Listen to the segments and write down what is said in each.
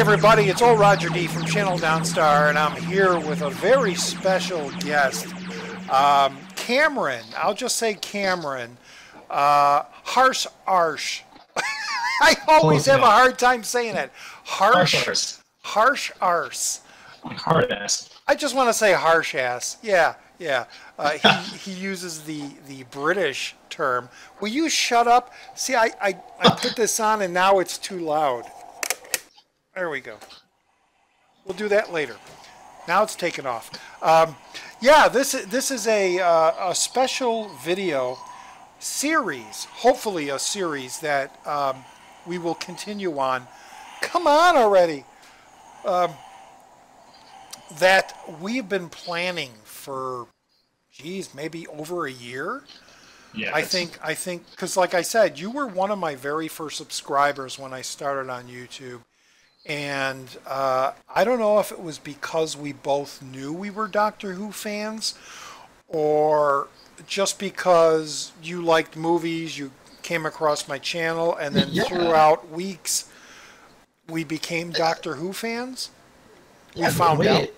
everybody, it's old Roger D from Channel Downstar, and I'm here with a very special guest, Cameron. I'll just say Cameron. Harsh Arse. I always have a hard time saying it. Harsh Arse. Hard ass. I just want to say harsh ass. Yeah, yeah. He uses the British term. Will you shut up? See, I put this on and now it's too loud. There we go. We'll do that later. Now it's taken off. Yeah, this is a special video series. Hopefully, a series that we will continue on. Come on already. That we've been planning for, geez, maybe over a year. Yeah, I think, because like I said, you were one of my very first subscribers when I started on YouTube, and I don't know if it was because we both knew we were Doctor Who fans, or just because you liked movies, you came across my channel, and then throughout weeks, we became Doctor Who fans. We found out.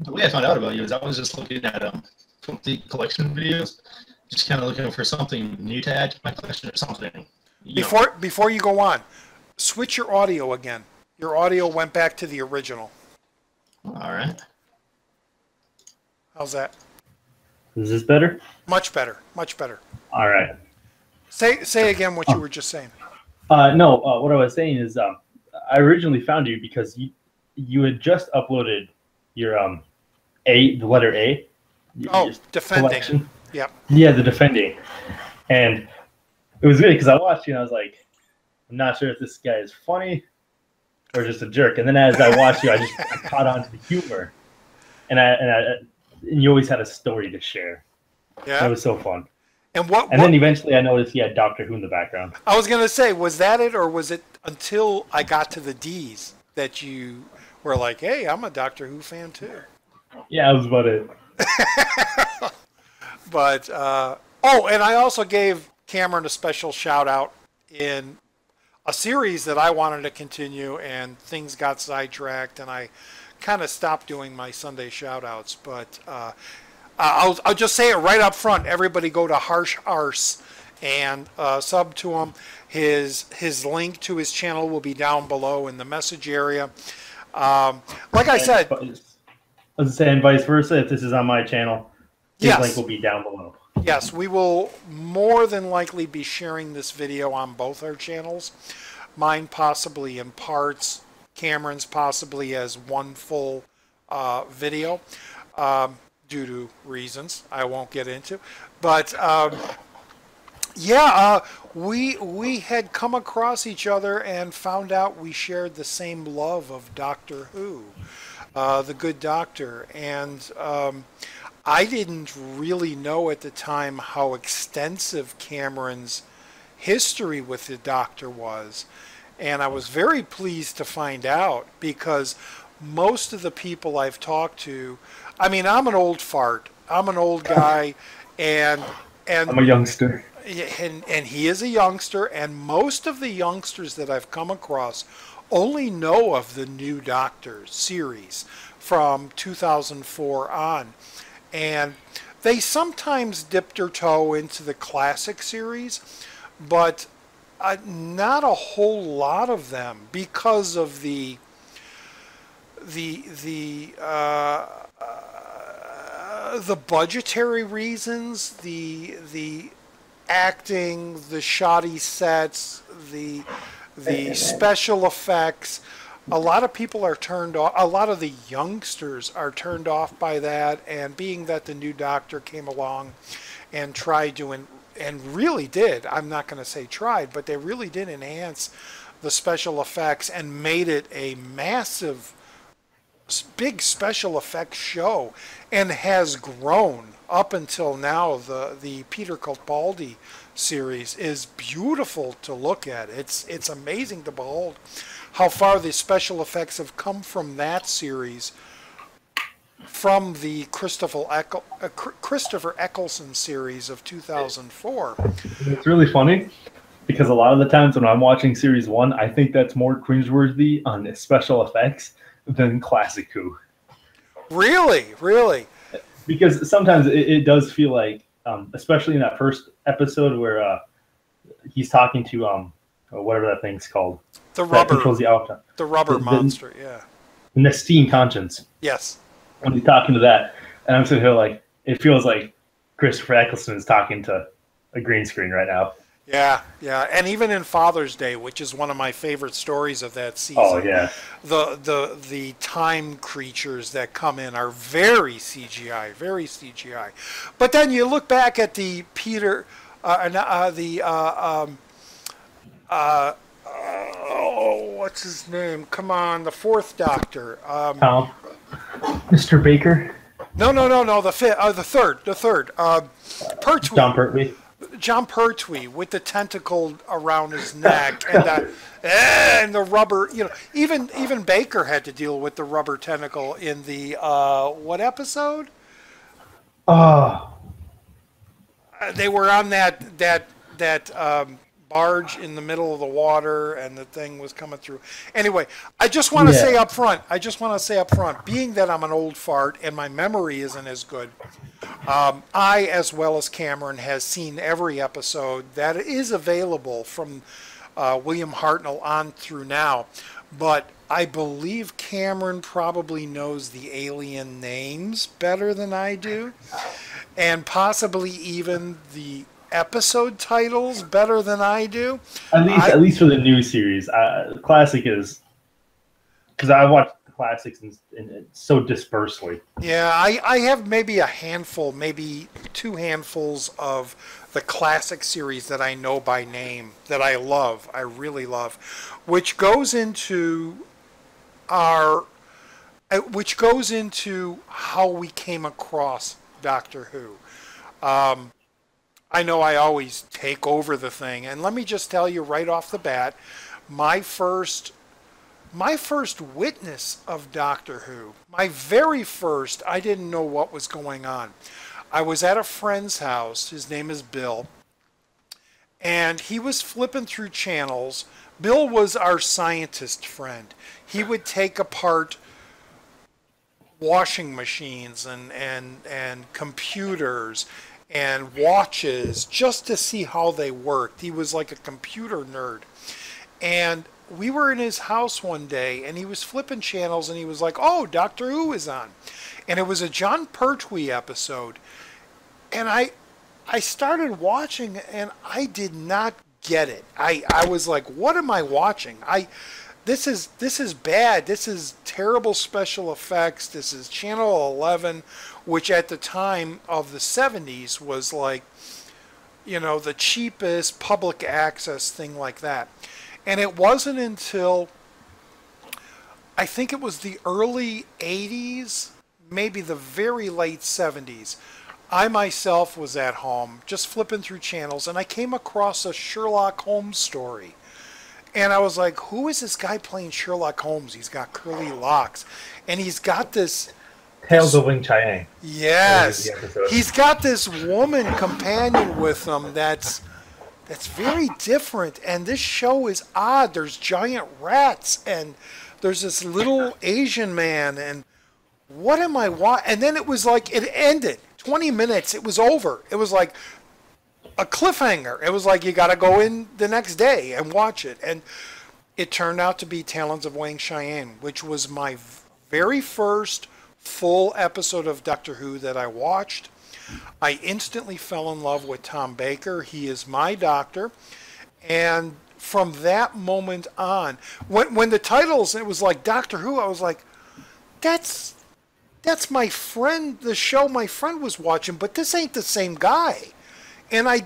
The way I found out about you is I was just looking at complete collection videos, just kind of looking for something new to add to my collection or something. Before you go on, switch your audio again. Your audio went back to the original. All right. How's that? Is this better? Much better. Much better. All right. Say again what you were just saying. No, what I was saying is I originally found you because you had just uploaded your the letter A. Oh, defending. Yeah. Yeah, the defending, and it was good because I watched you and I was like, I'm not sure if this guy is funny or just a jerk. And then as I watched you, I just caught on to the humor, and you always had a story to share. Yeah, it was so fun. And then eventually I noticed he had Doctor Who in the background. I was gonna say, was that it, or was it until I got to the D's that you were like, hey, I'm a Doctor Who fan too? Yeah, that was about it. But, oh, and I also gave Cameron a special shout-out in a series that I wanted to continue, and things got sidetracked, and I kind of stopped doing my Sunday shout-outs. But I'll just say it right up front. Everybody go to Harsh Arse and sub to him. His link to his channel will be down below in the message area. Like I said... I was saying, vice versa, if this is on my channel... Yes. Link will be down below. Yes, we will more than likely be sharing this video on both our channels. Mine possibly in parts, Cameron's possibly as one full video due to reasons I won't get into. But yeah, we had come across each other and found out we shared the same love of Doctor Who, the Good Doctor, and. I didn't really know at the time how extensive Cameron's history with the Doctor was. And I was very pleased to find out, because most of the people I've talked to, I mean, I'm an old fart. I'm an old guy, and I'm a youngster. And he is a youngster, and most of the youngsters that I've come across only know of the New Doctor series from 2004 on. And they sometimes dip their toe into the classic series, but not a whole lot of them, because of the budgetary reasons, the acting, the shoddy sets, the special effects. A lot of people are turned off, a lot of the youngsters are turned off by that, and being that the New Doctor came along and tried to, and really did, I'm not going to say tried, but they really did enhance the special effects and made it a massive, big special effects show, and has grown up until now. The Peter Capaldi series is beautiful to look at. It's amazing to behold how far the special effects have come from that series, from the Christopher Eccleston series of 2004. It's really funny because a lot of the times when I'm watching series one, I think that's more cringeworthy on special effects than classic Who. Really? Because sometimes it does feel like, especially in that first episode where he's talking to whatever that thing's called. The rubber monster, yeah. Nestine conscience. Yes. When he's talking to that, and I'm sitting here like, it feels like Christopher Eccleston is talking to a green screen right now. Yeah, and even in Father's Day, which is one of my favorite stories of that season. Oh yeah. The time creatures that come in are very CGI. But then you look back at the what's his name? Come on, the fourth Doctor. Mr. Baker. No, the fifth. The third. Pertwee. Jon Pertwee. Jon Pertwee with the tentacle around his neck and the rubber, even Baker had to deal with the rubber tentacle in the what episode? They were on that barge in the middle of the water and the thing was coming through. Anyway, I just want to say up front, being that I'm an old fart and my memory isn't as good, I, as well as Cameron, has seen every episode that is available from William Hartnell on through now. But I believe Cameron probably knows the alien names better than I do, and possibly even the episode titles better than I do. At least for the new series. Classic is... Because I watched classics and so dispersely. Yeah, I have maybe a handful, maybe two handfuls of the classic series that I know by name that I love, I really love, which goes into how we came across Doctor Who. I know I always take over the thing, and let me just tell you right off the bat, my first witness of Doctor Who, my very first, I didn't know what was going on. I was at a friend's house, his name is Bill, and he was flipping through channels. Bill was our scientist friend. He would take apart washing machines and computers and watches just to see how they worked. He was like a computer nerd. And we were in his house one day, and he was flipping channels, and he was like, oh, Doctor Who is on. And it was a Jon Pertwee episode. And I started watching, and I did not get it. I was like, what am I watching? This is bad. This is terrible special effects. This is Channel 11, which at the time of the 70s was like, the cheapest public access thing like that. And it wasn't until, I think it was the early 80s, maybe the very late 70s, I myself was at home just flipping through channels, and I came across a Sherlock Holmes story. And I was like, who is this guy playing Sherlock Holmes? He's got curly locks, and he's got this... Talons of Weng-Chiang. Yes. He's got this woman companion with him that's very different, and this show is odd. There's giant rats, and there's this little Asian man, and what am I watching? And then it was like, it ended. 20 minutes, it was over. It was like a cliffhanger. It was like, you got to go in the next day and watch it. And it turned out to be Talons of Weng-Chiang, which was my very first full episode of Doctor Who that I watched. I instantly fell in love with Tom Baker. He is my doctor. And from that moment on, when the titles, it was like Doctor Who, I was like, that's my friend, the show my friend was watching, but this ain't the same guy. And I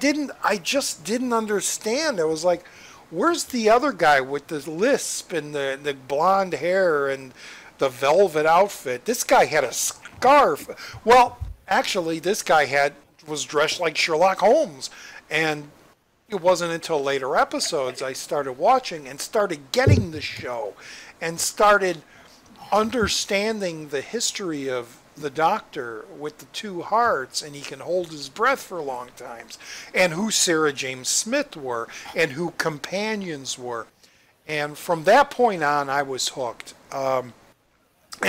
just didn't understand. I was like, where's the other guy with the lisp and the blonde hair and the velvet outfit? This guy had a scarf. Well, actually, this guy was dressed like Sherlock Holmes, and it wasn't until later episodes I started watching and started getting the show and started understanding the history of the Doctor with the two hearts, and he can hold his breath for long times, and who Sarah James Smith were, and who companions were. And from that point on, I was hooked. And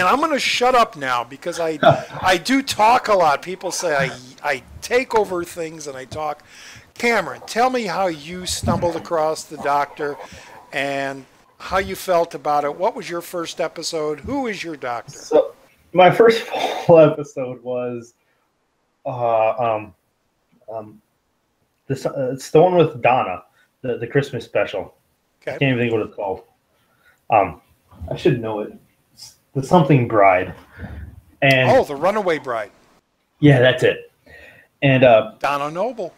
I'm going to shut up now because I do talk a lot. People say I take over things and I talk. Cameron, tell me how you stumbled across the Doctor and how you felt about it. What was your first episode? Who is your Doctor? So my first full episode was it's the one with Donna, the Christmas special. Okay. I can't even think what it's called. I should know it. It's the something bride. And oh, the Runaway Bride. Yeah, that's it. And Donna Noble.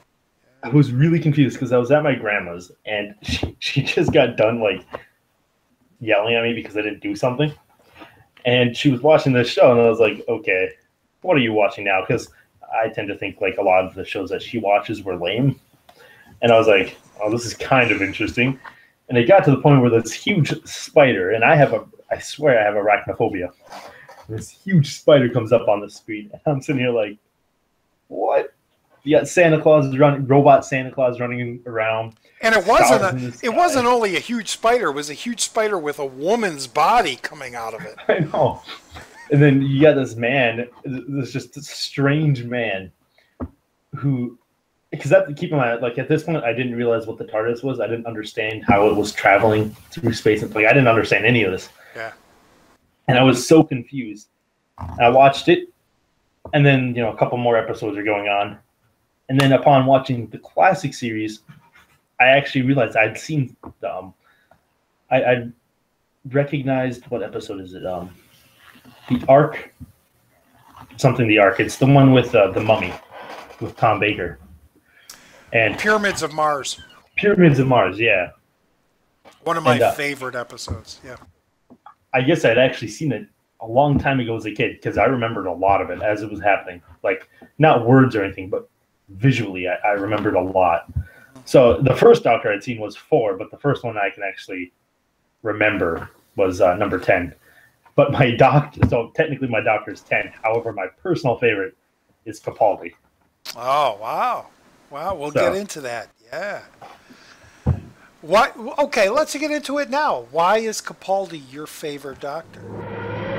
I was really confused because I was at my grandma's and she just got done like yelling at me because I didn't do something. And she was watching this show and I was like, okay, what are you watching now? Because I tend to think like a lot of the shows that she watches were lame. And I was like, oh, this is kind of interesting. And it got to the point where this huge spider, and I swear I have arachnophobia. This huge spider comes up on the screen. And I'm sitting here like, what? You got Santa Claus running, robot Santa Claus running around. And it wasn't only a huge spider. It was a huge spider with a woman's body coming out of it. I know. And then you got this man, this strange man who, because keep in mind, like at this point, I didn't realize what the TARDIS was. I didn't understand how it was traveling through space. Like I didn't understand any of this. Yeah. And I was so confused. And I watched it, and then a couple more episodes are going on. And then upon watching the classic series, I actually realized I'd seen I recognized, what episode is it? The Ark, something the Ark. It's the one with the Mummy, with Tom Baker. And Pyramids of Mars. Pyramids of Mars, yeah. One of my favorite episodes, yeah. I guess I'd actually seen it a long time ago as a kid because I remembered a lot of it as it was happening. Like, not words or anything, but visually, I remembered a lot. So the first Doctor I'd seen was 4, but the first one I can actually remember was number 10. But my Doctor, so technically my Doctor is 10. However, my personal favorite is Capaldi. Oh, wow. Wow, we'll get into that. Yeah. Why, okay, let's get into it now. Why is Capaldi your favorite Doctor?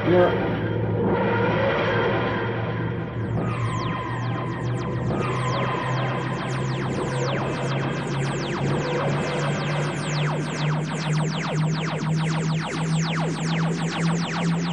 Yeah.